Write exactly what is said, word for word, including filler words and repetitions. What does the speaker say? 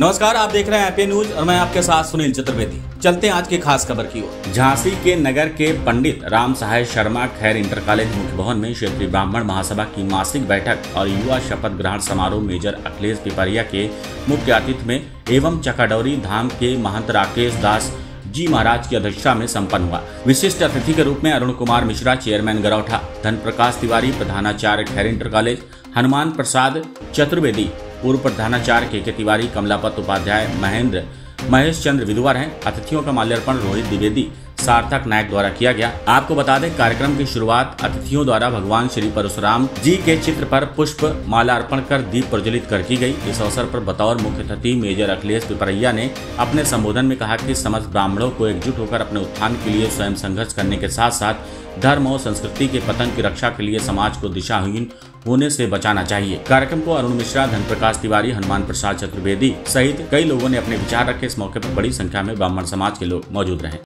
नमस्कार, आप देख रहे हैं एपी न्यूज और मैं आपके साथ सुनील चतुर्वेदी। चलते हैं आज की खास खबर की ओर। झांसी के नगर के पंडित राम सहाय शर्मा खैर इंटर कॉलेज मुख्य भवन में क्षेत्रीय ब्राह्मण महासभा की मासिक बैठक और युवा शपथ ग्रहण समारोह मेजर अखिलेश टिपरिया के मुख्य आतिथ्य में एवं चकाडौरी धाम के महंत राकेश दास जी महाराज की अध्यक्षता में संपन्न हुआ। विशिष्ट अतिथि के रूप में अरुण कुमार मिश्रा, चेयरमैन गरौठा, धन प्रकाश तिवारी, प्रधानाचार्य खैर इंटर कॉलेज, हनुमान प्रसाद चतुर्वेदी, पूर्व प्रधानाचार्य के के तिवारी, कमलापति उपाध्याय, महेंद्र महेश चंद्र विधवा हैं। अतिथियों का माल्यार्पण रोहित द्विवेदी, सार्थक नायक द्वारा किया गया। आपको बता दें, कार्यक्रम की शुरुआत अतिथियों द्वारा भगवान श्री परशुराम जी के चित्र पर पुष्प माल्यार्पण कर दीप प्रज्वलित कर की गई। इस अवसर पर बतौर मुख्य अतिथि मेजर अखिलेश टिपरिया ने अपने संबोधन में कहा कि समस्त ब्राह्मणों को एकजुट होकर अपने उत्थान के लिए स्वयं संघर्ष करने के साथ साथ धर्म और संस्कृति के पतन की रक्षा के लिए समाज को दिशाहीन होने से बचाना चाहिए। कार्यक्रम को अरुण मिश्रा, धन प्रकाश तिवारी, हनुमान प्रसाद चतुर्वेदी सहित कई लोगों ने अपने विचार रखे। इस मौके पर बड़ी संख्या में ब्राह्मण समाज के लोग मौजूद रहे।